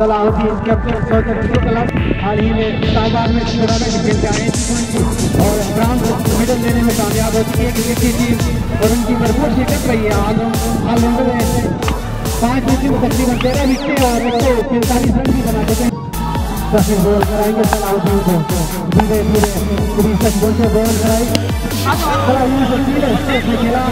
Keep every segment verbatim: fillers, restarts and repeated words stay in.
Salahuddin captain सौदर cricket club हाल ही में ताइवान में टूर्नामेंट खेलते आए और ब्रांड मेडल लेने में कामयाब होती है क्रिकेट की टीम और उनकी भरपूर शिरकत रही है। आज हाल में पाँच मैचों में तकरीबन तेरह विकेट और पैंतालीस रन भी बना चुके हैं। दस बॉल कराएंगे सलाहुद्दीन को धीरे धीरे तीस बॉल से बॉल कराई खेला।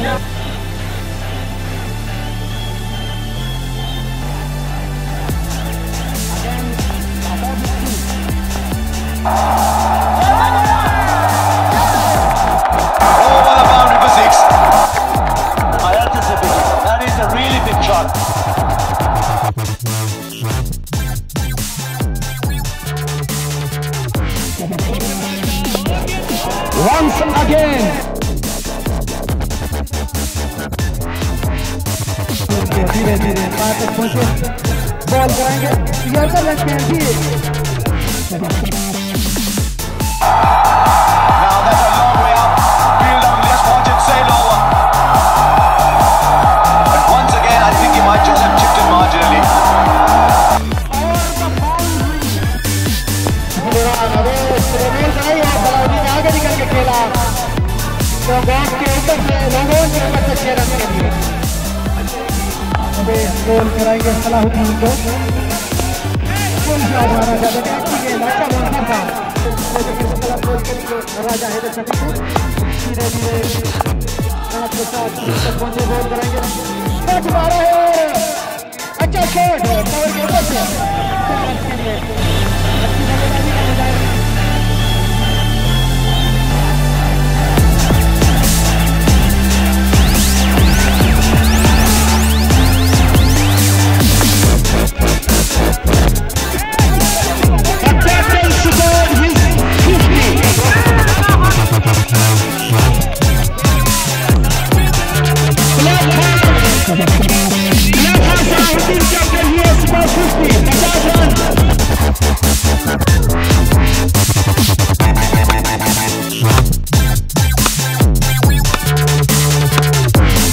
Once again, धीरे धीरे पास तक पहुंचे, बॉल कराएंगे, यह तो लगते हैं जी। Now that's a long way up. Field up, just watch it sail over. But once again, I think he might just have chipped it marginally. तो बॉक्स के ऊपर से लोगों ने बच्चे शेयर कर दिए। अबे गोल कराएंगे सलाहुद्दीन को। गोल क्या मारा जाता है कि ये लड़का मारता था। राजा है तो चलेगा। धीरे धीरे आप के साथ तक पहुँचे गोल कराएंगे। बहुत मारा है। अच्छा शॉट। पावर के ऊपर से।